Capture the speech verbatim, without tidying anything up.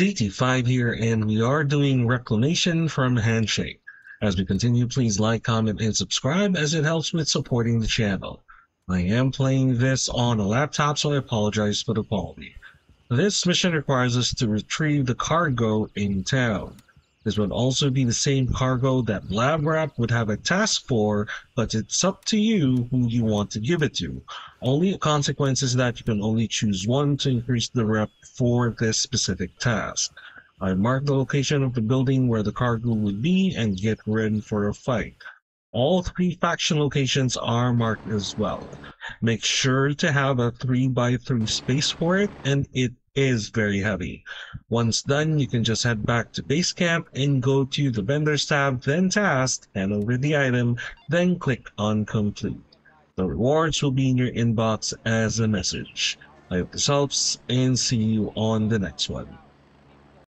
J T five here, and we are doing Reclamation from Handshake. As we continue, please like, comment, and subscribe, as it helps with supporting the channel. I am playing this on a laptop, so I apologize for the quality. This mission requires us to retrieve the cargo in town. This would also be the same cargo that LabRap would have a task for, but it's up to you who you want to give it to. Only a consequence is that you can only choose one to increase the rep for this specific task. I marked the location of the building where the cargo would be and get ready for a fight. All three faction locations are marked as well. Make sure to have a three by three space for it, and it is very heavy. Once done, you can just head back to base camp and go to the vendors tab, then task, hand over the item, then click on complete. The rewards will be in your inbox as a message. I hope this helps, and see you on the next one.